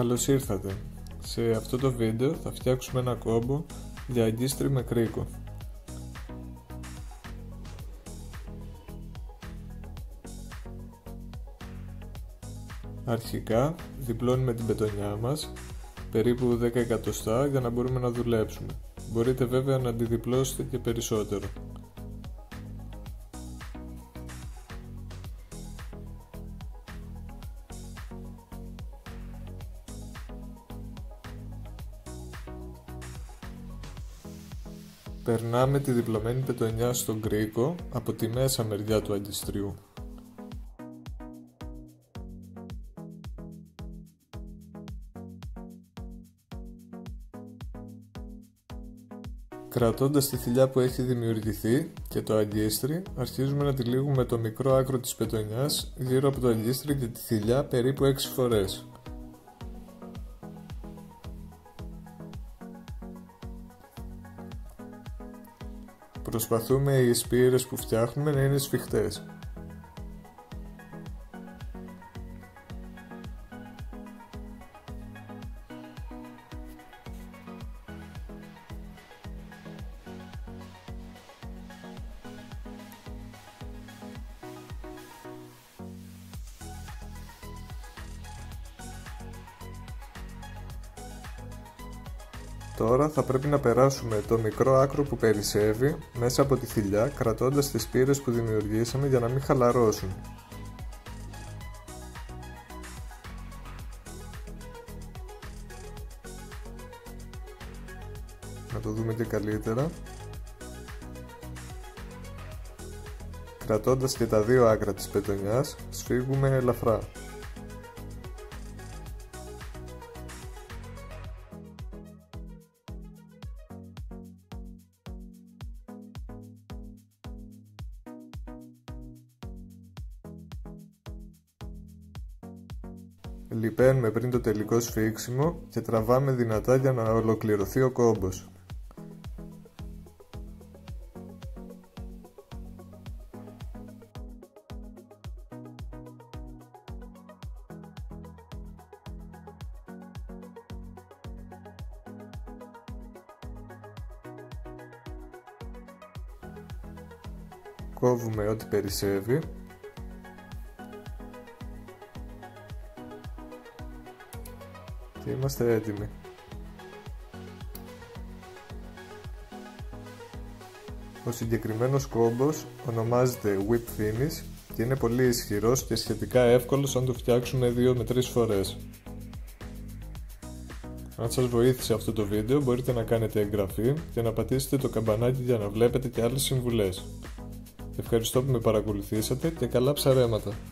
Καλώς ήρθατε! Σε αυτό το βίντεο θα φτιάξουμε ένα κόμπο για αγκίστρι με κρίκο. Αρχικά διπλώνουμε την πετονιά μας περίπου 10 εκατοστά για να μπορούμε να δουλέψουμε. Μπορείτε βέβαια να τη διπλώσετε και περισσότερο. Περνάμε τη διπλωμένη πετονιά στον κρίκο από τη μέσα μεριά του αγκιστριού. Κρατώντας τη θηλιά που έχει δημιουργηθεί και το αγκίστρι, αρχίζουμε να τυλίγουμε το μικρό άκρο της πετονιάς γύρω από το αγκίστρι και τη θηλιά περίπου 6 φορές. Προσπαθούμε οι σπήρες που φτιάχνουμε να είναι σφιχτές. Τώρα θα πρέπει να περάσουμε το μικρό άκρο που περισσεύει μέσα από τη θηλιά, κρατώντας τις σπήρες που δημιουργήσαμε για να μην χαλαρώσουν. Να το δούμε και καλύτερα. Κρατώντας και τα δύο άκρα της πετονιάς, σφίγγουμε ελαφρά. Λιπαίνουμε πριν το τελικό σφίξιμο και τραβάμε δυνατά για να ολοκληρωθεί ο κόμπος. Κόβουμε ό,τι περισσεύει. Και είμαστε έτοιμοι. Ο συγκεκριμένος κόμπος ονομάζεται Whip Finish και είναι πολύ ισχυρός και σχετικά εύκολος αν το φτιάξουμε 2 με 3 φορές. Αν σας βοήθησε αυτό το βίντεο, μπορείτε να κάνετε εγγραφή και να πατήσετε το καμπανάκι για να βλέπετε και άλλες συμβουλές. Ευχαριστώ που με παρακολουθήσατε και καλά ψαρέματα!